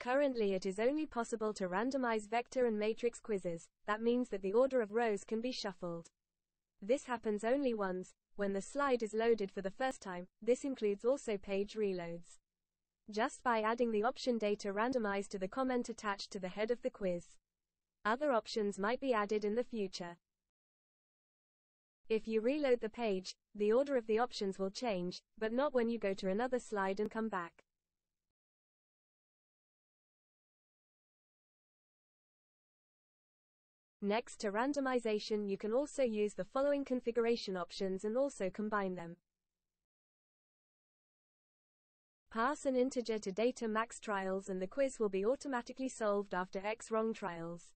Currently it is only possible to randomize vector and matrix quizzes, that means that the order of rows can be shuffled. This happens only once, when the slide is loaded for the first time. This includes also page reloads. Just by adding the option data randomized to the comment attached to the head of the quiz. Other options might be added in the future. If you reload the page, the order of the options will change, but not when you go to another slide and come back. Next to randomization, you can also use the following configuration options and also combine them. Pass an integer to data max trials and the quiz will be automatically solved after X wrong trials.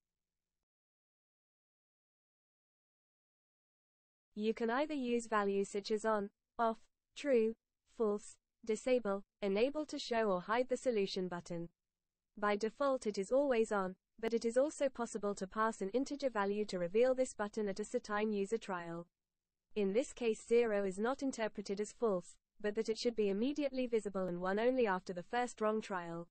You can either use values such as on, off, true, false, disable, enable to show or hide the solution button. By default it is always on, but it is also possible to pass an integer value to reveal this button at a certain user trial. In this case 0 is not interpreted as false, but that it should be immediately visible and 1 only after the first wrong trial.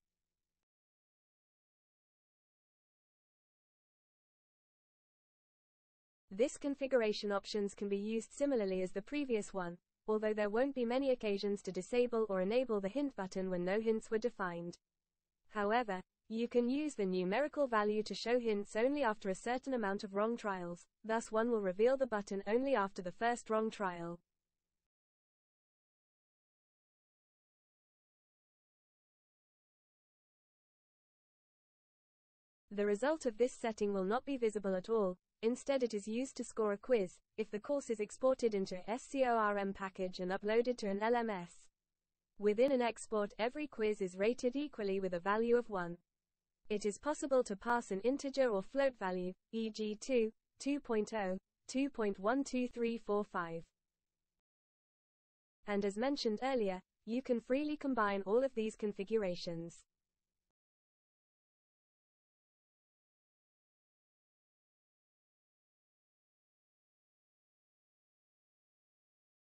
This configuration options can be used similarly as the previous one, although there won't be many occasions to disable or enable the hint button when no hints were defined. However, you can use the numerical value to show hints only after a certain amount of wrong trials, thus one will reveal the button only after the first wrong trial. The result of this setting will not be visible at all, instead it is used to score a quiz, if the course is exported into a SCORM package and uploaded to an LMS. Within an export every quiz is rated equally with a value of 1. It is possible to pass an integer or float value, e.g. 2, 2.0, 2.12345. And as mentioned earlier, you can freely combine all of these configurations.